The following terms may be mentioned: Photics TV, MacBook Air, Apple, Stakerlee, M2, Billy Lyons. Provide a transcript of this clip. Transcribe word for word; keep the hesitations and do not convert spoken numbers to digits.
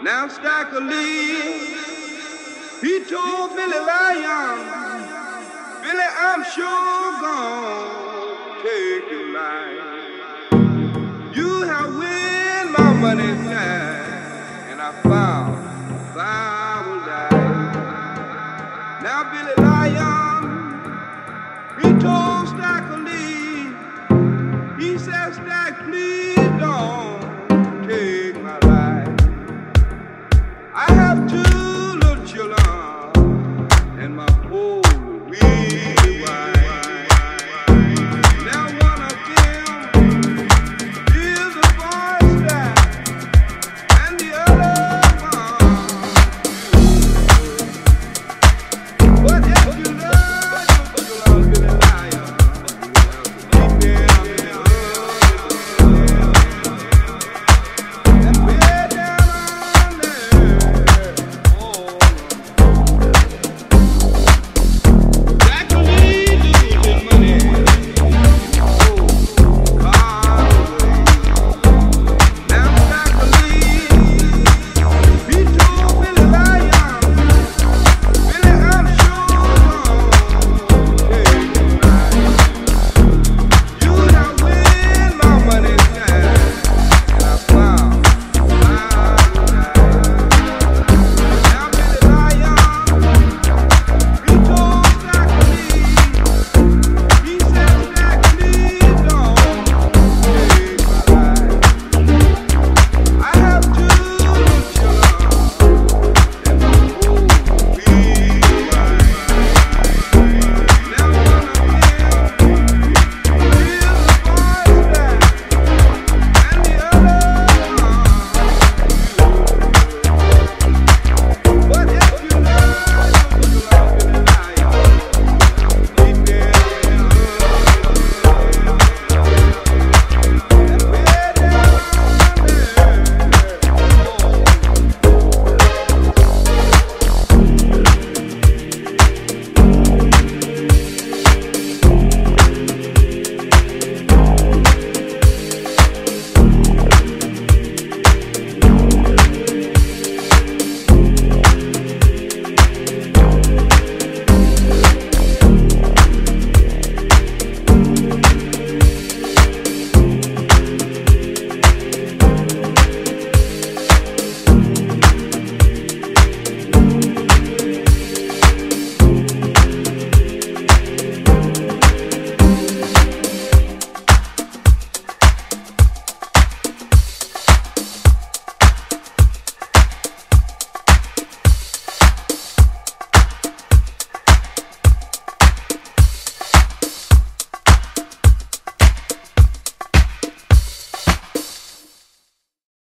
Now Stakerlee, he told Billy Lyons, Billy, I'm sure gonna take your life. You have win my money now, and I found I will die. Now Billy Lyons.